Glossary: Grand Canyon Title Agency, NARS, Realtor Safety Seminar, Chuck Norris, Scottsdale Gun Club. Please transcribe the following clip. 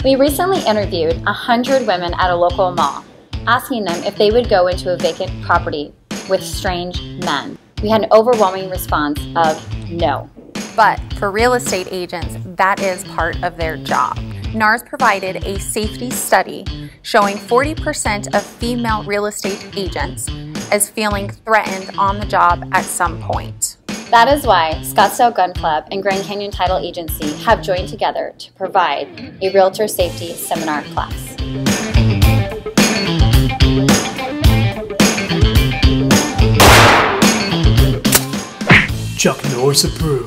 We recently interviewed 100 women at a local mall, asking them if they would go into a vacant property with strange men. We had an overwhelming response of no. But for real estate agents, that is part of their job. NARS provided a safety study showing 40% of female real estate agents as feeling threatened on the job at some point. That is why Scottsdale Gun Club and Grand Canyon Title Agency have joined together to provide a Realtor Safety Seminar class. Chuck Norris approved.